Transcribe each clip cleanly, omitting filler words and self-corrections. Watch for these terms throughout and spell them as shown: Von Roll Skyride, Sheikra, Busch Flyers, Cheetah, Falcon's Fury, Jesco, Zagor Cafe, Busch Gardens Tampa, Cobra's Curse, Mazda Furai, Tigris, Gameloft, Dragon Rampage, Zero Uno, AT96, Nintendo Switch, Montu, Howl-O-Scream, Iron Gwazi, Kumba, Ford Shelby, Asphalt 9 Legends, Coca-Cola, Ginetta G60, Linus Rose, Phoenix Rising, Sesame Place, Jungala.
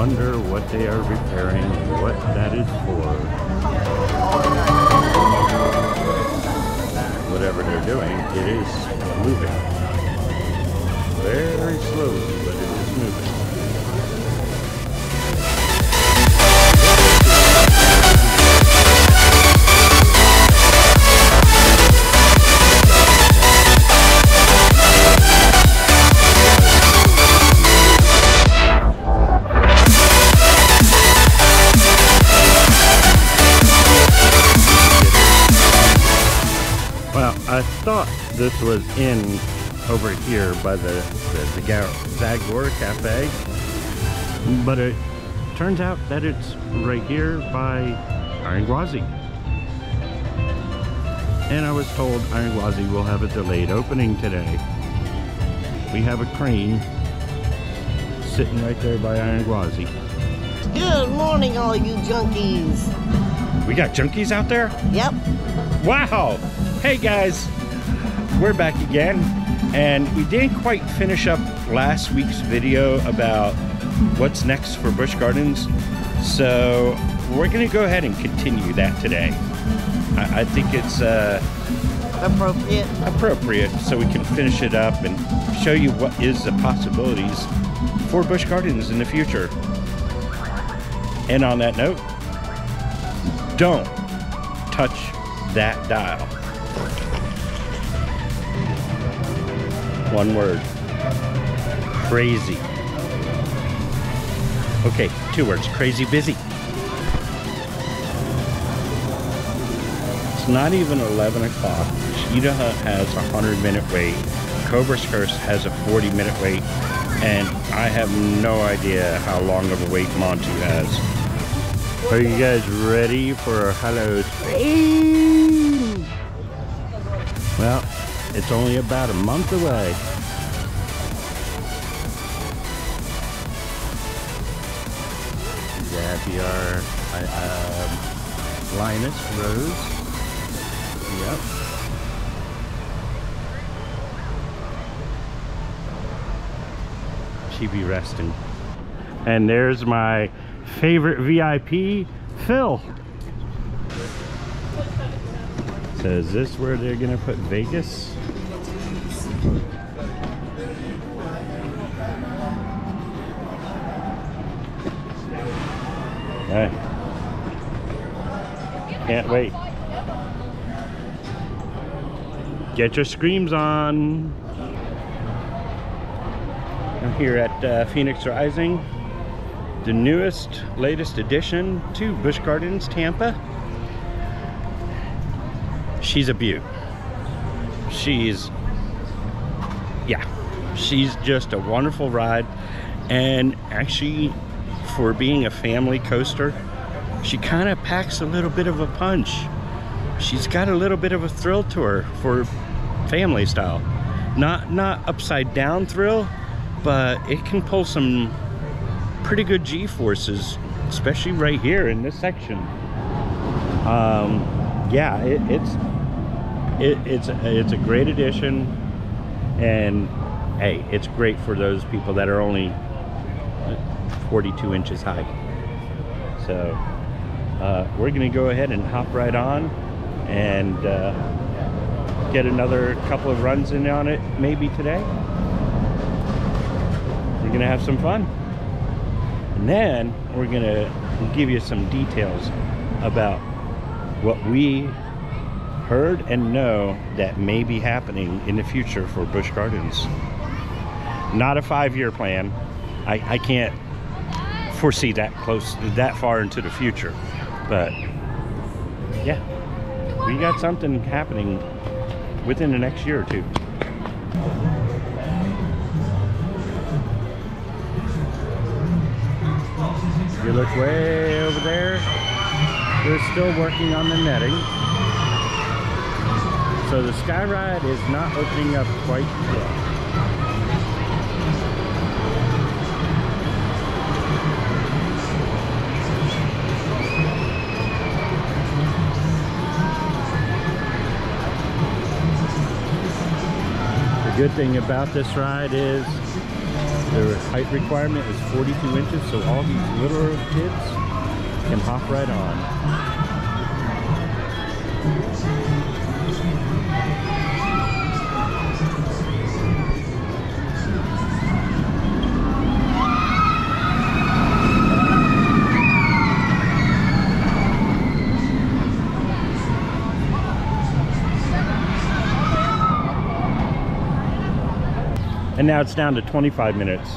wonder what they are repairing and what that is for. Whatever they're doing, it is moving. Very slowly, but it is moving. I thought this was in over here by the Zagor Cafe, but it turns out that it's right here by Iron Gwazi. And I was told Iron Gwazi will have a delayed opening today. We have a crane sitting right there by Iron Gwazi. Good morning, all you junkies. We got junkies out there? Yep. Wow! Hey guys, we're back again, and we didn't quite finish up last week's video about what's next for Busch Gardens, so we're going to go ahead and continue that today. I think it's appropriate, so we can finish it up and show you what is the possibilities for Busch Gardens in the future. And on that note, don't touch that dial. One word. Crazy. Okay, two words. Crazy busy. It's not even 11 o'clock. Cheetah has a 100-minute wait. Cobra's Curse has a 40-minute wait. And I have no idea how long of a wait Montu has. Are you guys ready for Howl-O-Scream? Well, it's only about a month away. Happy hour. Linus Rose. Yep. She be resting. And there's my favorite VIP, Phil. So is this where they're gonna put Vegas? Alright. Can't wait. Get your screams on. I'm here at Phoenix Rising, the newest, latest addition to Busch Gardens Tampa. She's a beaut. She's just a wonderful ride, and actually for being a family coaster, she kind of packs a little bit of a punch. She's got a little bit of a thrill to her for family style. Not upside down thrill, but it can pull some pretty good G-forces, especially right here in this section. Yeah, it's a great addition, and hey, it's great for those people that are only 42 inches high. So we're gonna go ahead and hop right on and get another couple of runs in on it. Maybe today we're gonna have some fun, and then we're gonna give you some details about what we heard and know that may be happening in the future for Busch Gardens. Not a 5-year plan. I can't foresee that far into the future, but yeah, we got something happening within the next year or two. You look way over there. They're still working on the netting. So the Sky Ride is not opening up quite yet. The good thing about this ride is Their height requirement is 42 inches, so all these little kids can hop right on. And now it's down to 25 minutes.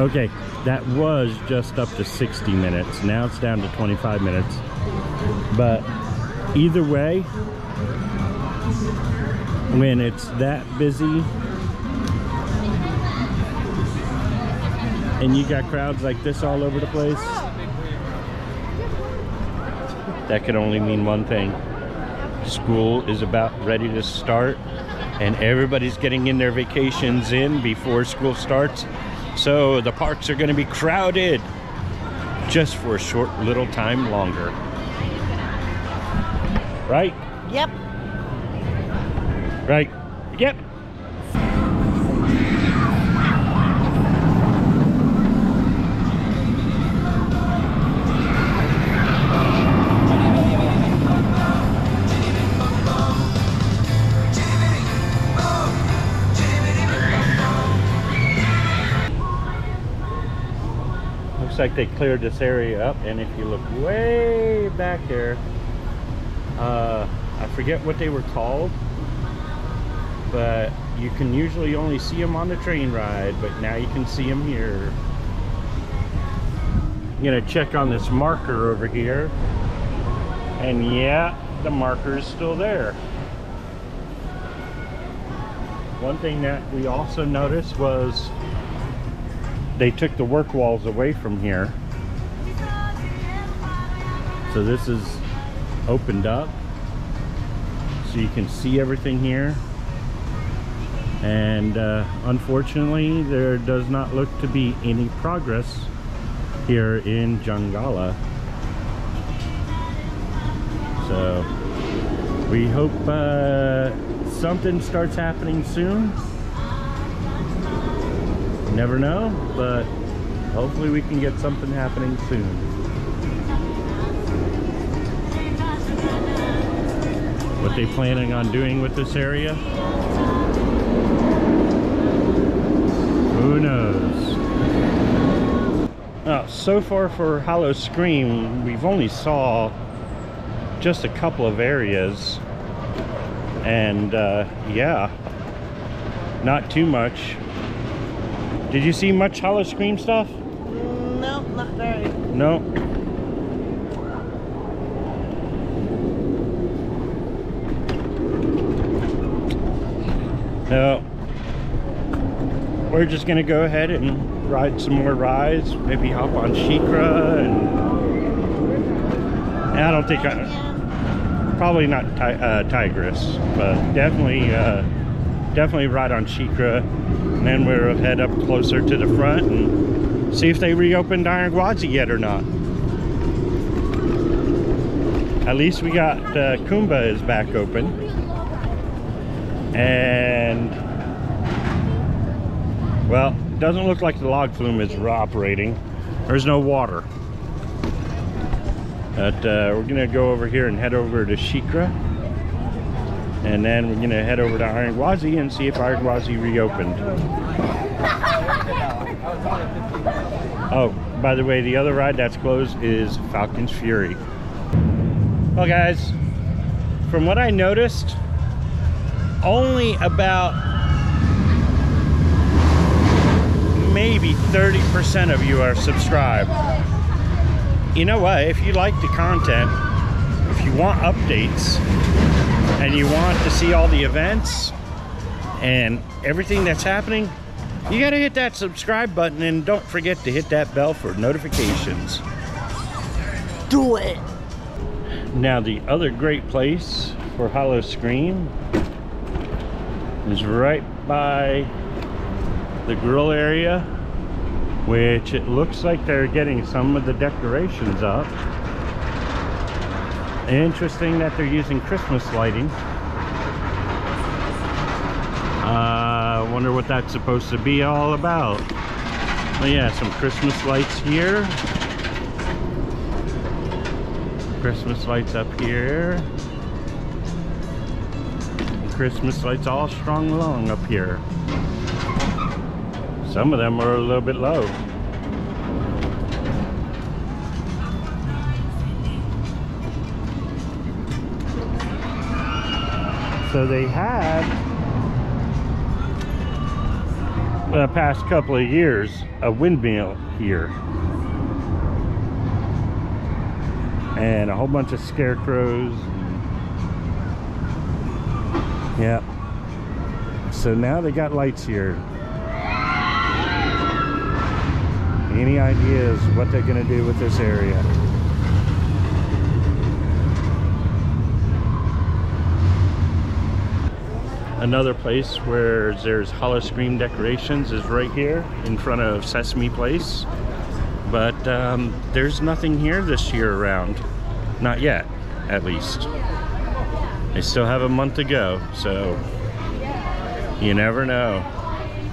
Okay, that was just up to 60 minutes. Now it's down to 25 minutes. But either way, when it's that busy and you got crowds like this all over the place, that could only mean one thing. School is about ready to start and everybody's getting in their vacations in before school starts. So the parks are going to be crowded just for a short little time longer. Right? Yep. Right. Yep. Like they cleared this area up, and if you look way back there, I forget what they were called, but you can usually only see them on the train ride, but now you can see them here. I'm gonna check on this marker over here, and yeah, the marker is still there. One thing that we also noticed was they took the work walls away from here. So this is opened up. So you can see everything here. And unfortunately, there does not look to be any progress here in Jungala. So we hope something starts happening soon. Never know, but hopefully we can get something happening soon. What they planning on doing with this area? Who knows? Oh, so far for Howl-O-Scream, we've only saw just a couple of areas, and yeah, not too much. Did you see much Howl-O-Scream stuff? No, not very. No. No. We're just gonna go ahead and ride some more rides. Maybe hop on Sheikra, and I don't think probably not Tigris, but definitely ride on Sheikra. And then we'll head up closer to the front and see if they reopened Iron Gwazi yet or not. At least we got Kumba is back open. And, well, it doesn't look like the log flume is operating. There's no water. But we're going to go over here and head over to Sheikra. And then we're going to head over to Iron Gwazi and see if Iron Gwazi reopened. Oh, by the way, the other ride that's closed is Falcon's Fury. Well, guys, from what I noticed, only about maybe 30% of you are subscribed. You know what? If you like the content, if you want updates, and you want to see all the events and everything that's happening, you gotta hit that subscribe button, and don't forget to hit that bell for notifications. Do it! Now the other great place for Howl-O-Scream is right by the grill area, which it looks like they're getting some of the decorations up. Interesting that they're using Christmas lighting. I wonder what that's supposed to be all about. But yeah, some Christmas lights here. Christmas lights up here. Christmas lights all strung along up here. Some of them are a little bit low. So they had, the past couple of years, a windmill here. And a whole bunch of scarecrows. Yep. So now they got lights here. Any ideas what they're gonna do with this area? Another place where there's Howl-O-Scream decorations is right here in front of Sesame Place. But there's nothing here this year around. Not yet, at least. They still have a month to go, so you never know.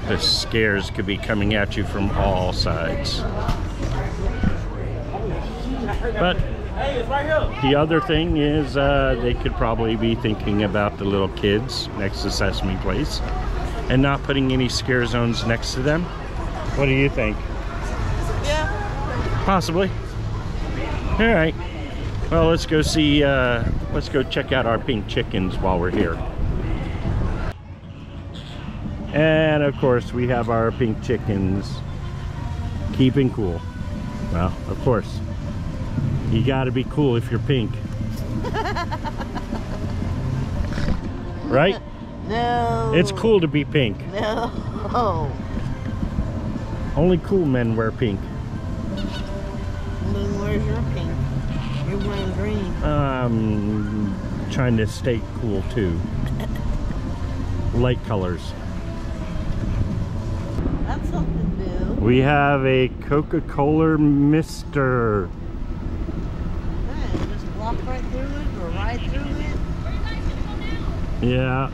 The scares could be coming at you from all sides. But the other thing is they could probably be thinking about the little kids next to Sesame Place and not putting any scare zones next to them. What do you think? Yeah. Possibly. All right. Well, let's go see, let's go check out our pink chickens while we're here. And of course we have our pink chickens keeping cool. Well, of course. You gotta be cool if you're pink. Right? No. It's cool to be pink. No. Only cool men wear pink. Then where's your pink? You're wearing green. I'm trying to stay cool too. Light colors. That's something new. We have a Coca-Cola Mister. Walk right through it or ride through it. Yeah.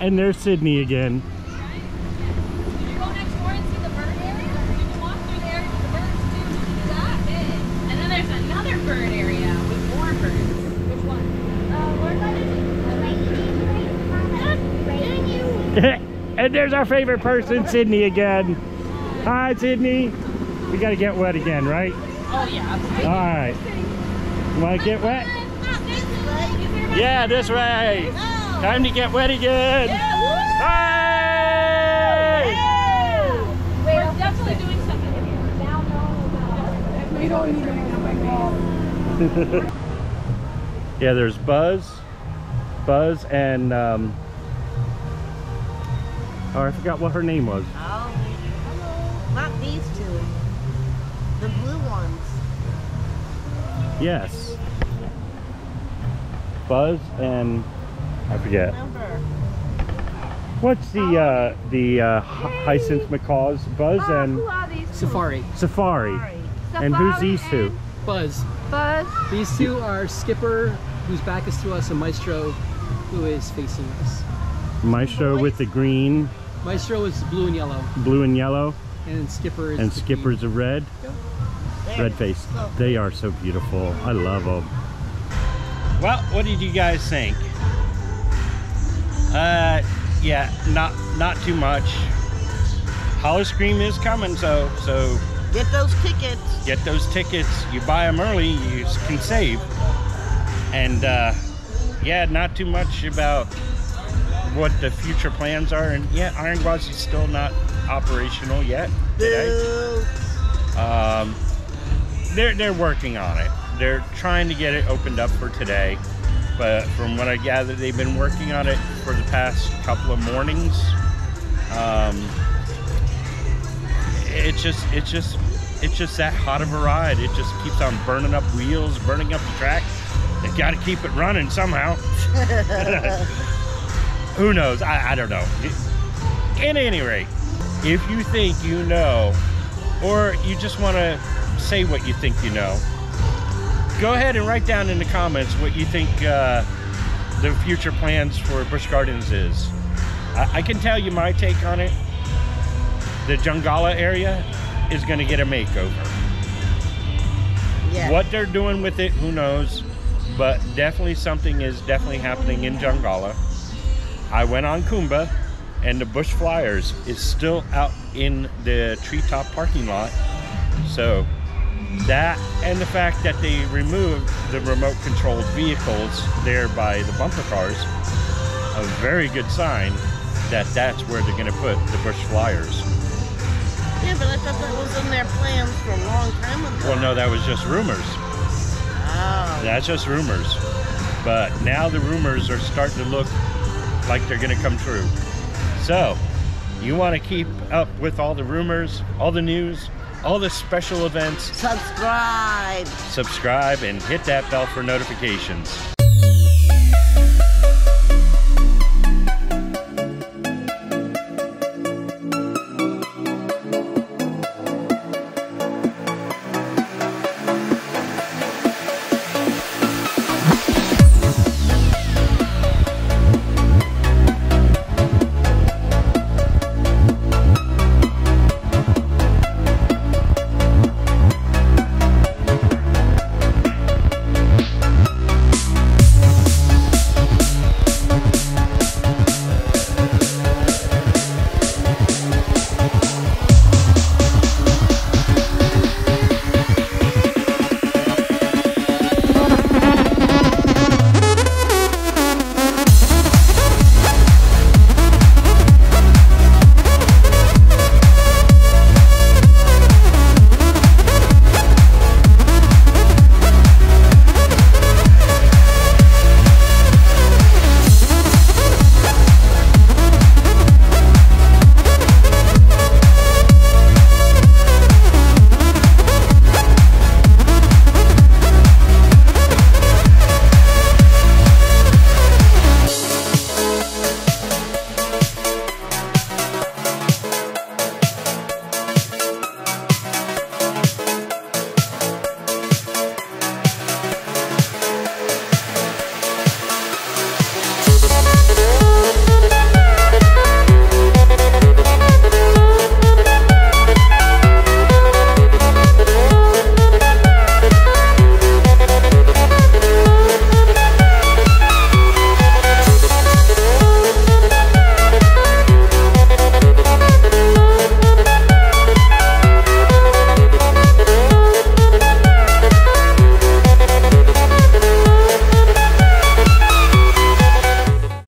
And there's Sydney again. Can you go next door and see the bird area? You can walk through there to the birds too. That big. And then there's another bird area with more birds. Which one? We're going to the right. And there's our favorite person, Sydney again. Hi, Sydney. We got to get wet again, right? Oh yeah. Alright. You want to get wet? Yeah, this way. Oh. Time to get wet again. Yeah. Hey! We're definitely doing something here. Now no. We don't need anything like that. Yeah, there's Buzz. Buzz and oh, I forgot what her name was. Oh, hello. Not these two. The blue ones. Yes. Buzz and I forget. Remember. What's the Hyacinth Macaws? Buzz and who are these Safari. Safari. And who's these two? Buzz. Buzz. These two are Skipper, whose back is to us, and Maestro, who is facing us. Maestro with the green. Maestro is blue and yellow. Blue and yellow. And Skipper is a red. Yep. Red face. Oh. They are so beautiful. I love them. Well, what did you guys think? Yeah, not too much. Howl-O-Scream is coming, so get those tickets. Get those tickets. You buy them early, you can save. And yeah, not too much about what the future plans are. And yeah, Iron Gwazi is still not operational yet today. They're working on it. They're trying to get it opened up for today, but from what I gather, they've been working on it for the past couple of mornings. It's just that hot of a ride. It just keeps on burning up wheels, burning up the track. They've got to keep it running somehow. Who knows? I don't know. At any rate, if you think you know, or you just want to say what you think you know, Go ahead and write down in the comments what you think the future plans for Busch Gardens is. I can tell you my take on it. The Jungala area is going to get a makeover. Yeah. What they're doing with it, who knows? But definitely something is definitely happening in Jungala. I went on Kumba, and the Busch Flyers is still out in the treetop parking lot. So that, and the fact that they removed the remote controlled vehicles there by the bumper cars, a very good sign that that's where they're going to put the Busch Flyers. Yeah, but I thought that was in their plans for a long time ago. Well, no, that was just rumors. Oh. That's just rumors. But now the rumors are starting to look like they're going to come true. So, you want to keep up with all the rumors, all the news, all the special events. Subscribe! Subscribe and hit that bell for notifications.